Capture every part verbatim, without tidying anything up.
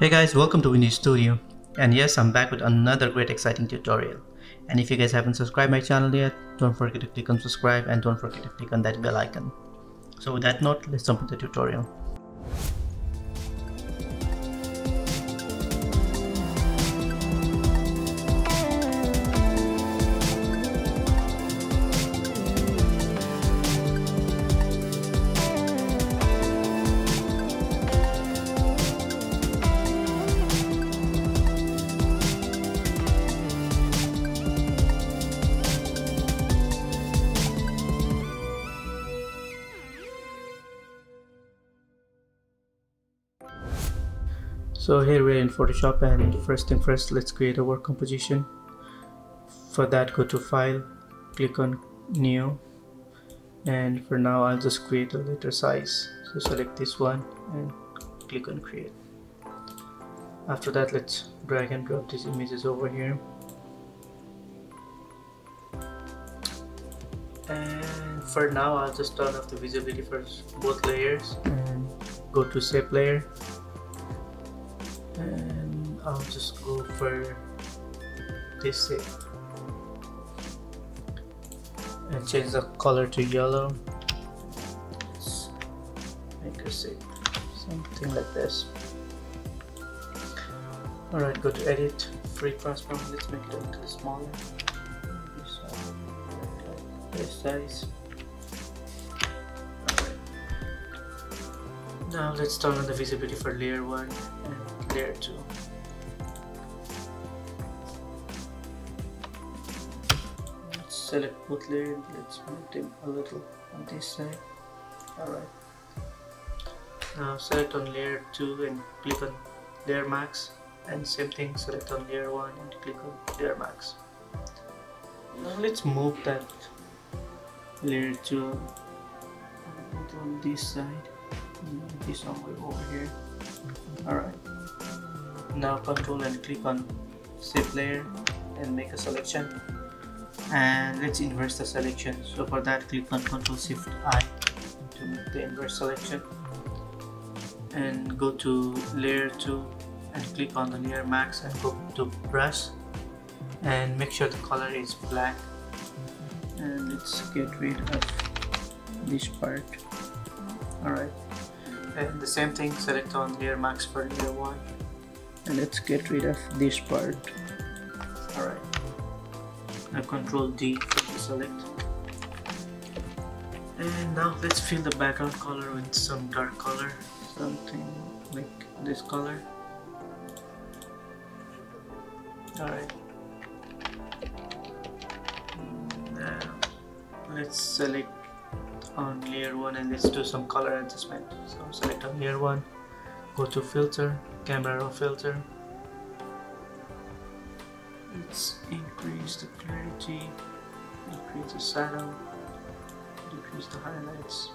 Hey guys, welcome to Windy Studio, and yes, I'm back with another great exciting tutorial. And if you guys haven't subscribed my channel yet, don't forget to click on subscribe and don't forget to click on that bell icon. So with that note, let's jump into the tutorial. So here we are in Photoshop, and first thing first, let's create a work composition. For that, go to File, click on New, and for now I'll just create a letter size. So select this one and click on Create. After that, let's drag and drop these images over here. And for now I'll just turn off the visibility for both layers and go to Shape Layer. And I'll just go for this shape and change the color to yellow. Let's make a shape something like this. Alright, go to Edit, Free Transform. Let's make it a little smaller. This size. Alright. Now let's turn on the visibility for layer one. Layer two. Let's select both layers. Let's move them a little on this side. Alright. Now select on layer two and click on layer max, and same thing, select on layer one and click on layer max. Now let's move that layer two on this side, maybe somewhere over here. Alright. Now control and click on shape layer and make a selection, and let's inverse the selection. So for that, click on Control Shift I to make the inverse selection, and go to layer two and click on the layer max and go to brush and make sure the color is black, and let's get rid of this part. Alright, and the same thing, select on layer max for layer one. And let's get rid of this part. Alright. Now Control D to select. And now let's fill the background color with some dark color. Something like this color. Alright. Now let's select on layer one and let's do some color adjustment. So select on layer one. Go to Filter, Camera Raw Filter. Let's increase the clarity, increase the shadow, decrease the highlights,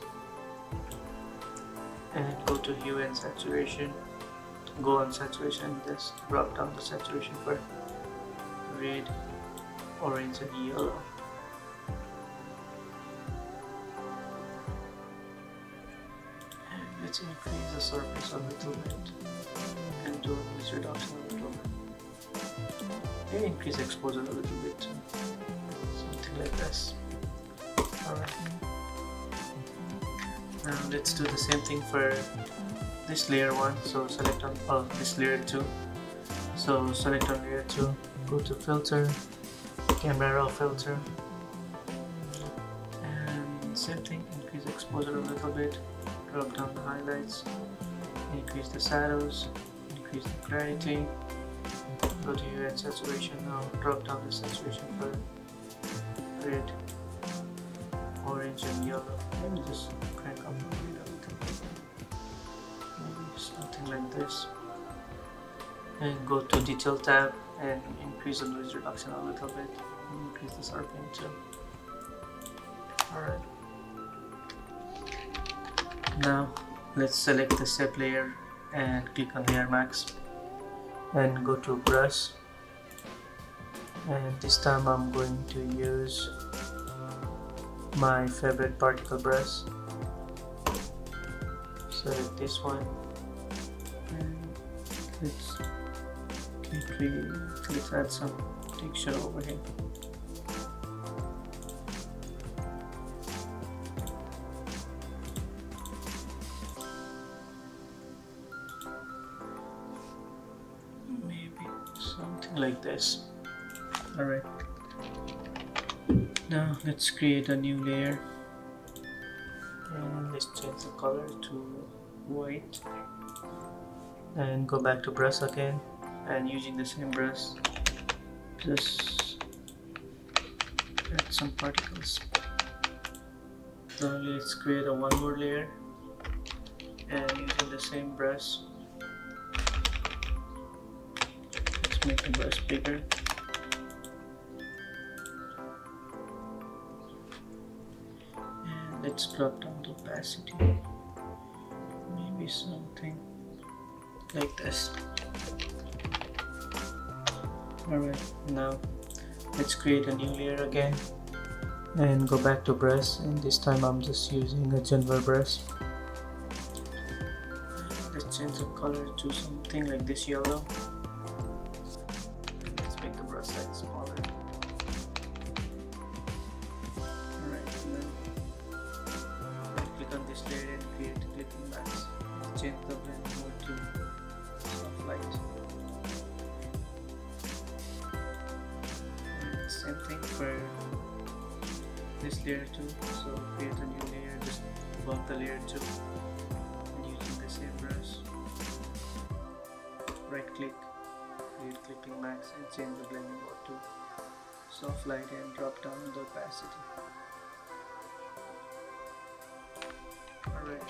and go to Hue and Saturation. Go on Saturation, let's drop down the saturation for red, orange, and yellow. Let's increase the surface a little bit and do a noise reduction a little bit. Maybe increase exposure a little bit, something like this. Alright. Now let's do the same thing for this layer one. So select on oh, this layer two. So select on layer two. Go to Filter, Camera Raw Filter, and same thing. Increase exposure a little bit. Drop down the highlights, increase the shadows, increase the clarity, go to Hue and Saturation now, drop down the saturation for red, orange, and yellow. Let me just crank up a little bit, maybe something like this, and go to Detail tab and increase the noise reduction a little bit, and increase the sharpening too. Alright. Now let's select the shape layer and click on layer max and go to brush, and this time I'm going to use my favorite particle brush. Select this one and Let's keep reading. Let's add some texture over here. Maybe something like this. Alright. Now let's create a new layer. And let's change the color to white. And go back to brush again, and using the same brush, just add some particles. Now let's create a one more layer, and using the same brush, let's make the brush bigger. And let's drop down the opacity, maybe something like this. Alright, now let's create a new layer again and go back to brush, and this time I'm just using a general brush. Let's change the color to something like this yellow. Let's make the brush size smaller. Alright, now I'll click on this layer and create a clipping mask. Let's change the blend mode to light. And same thing for this layer too, so create a new layer just above the layer two and using the same brush, right click, create clipping max, and change the blending mode to soft light and drop down the opacity. Alright.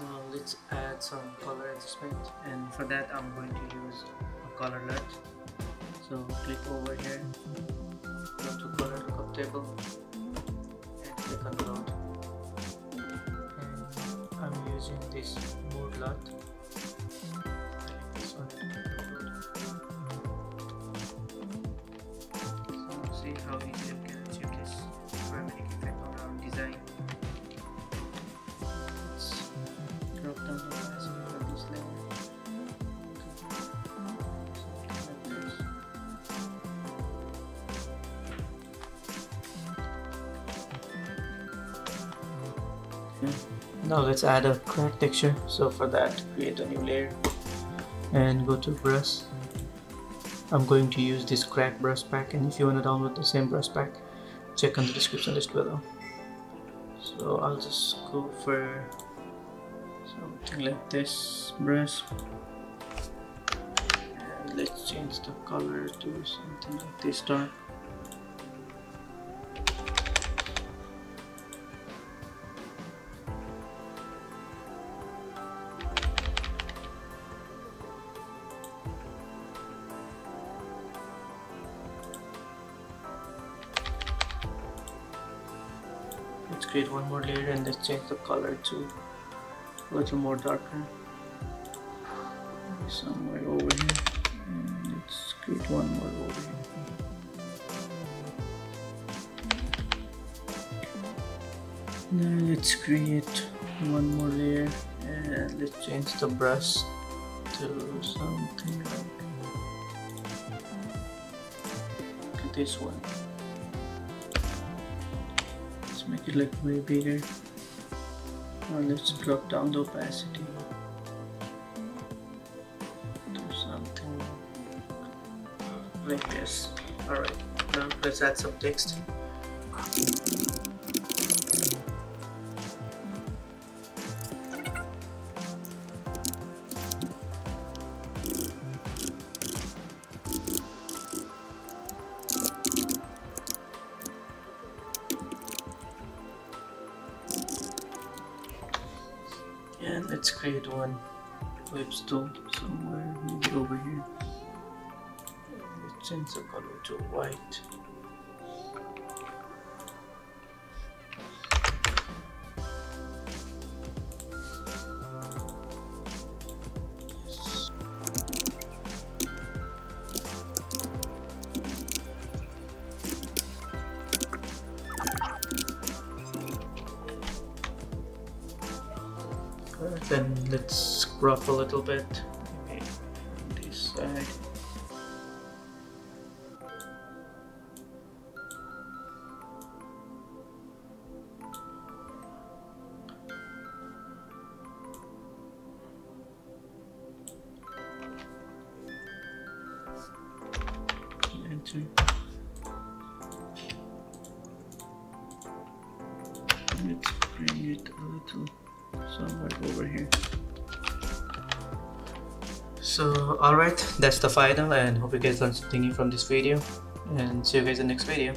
Now let's add some color adjustment, and for that I'm going to use a color LUT. So click over here, go to color lookup table and click on LUT, and I'm using this mode LUT. This one. So see how easy we can achieve this parametric effect on our design. Now let's add a crack texture, so for that create a new layer and go to brush. I'm going to use this crack brush pack, and if you want to download the same brush pack, check on the description list below. So I'll just go for something like this brush, and let's change the color to something like this dark. Let's create one more layer and let's change the color to a little more darker. Somewhere over here. And let's create one more over here. Now let's create one more layer and let's change the brush to something like this one. Make it look way bigger. Now let's drop down the opacity to something like this. Alright, now let's add some text. And let's create one web store somewhere, maybe over here. Let's change the color to white. Yes. let's crop a little bit. Maybe this side. Let's bring it a little somewhere over here. So alright, that's the final, and hope you guys learned something new from this video, and see you guys in the next video.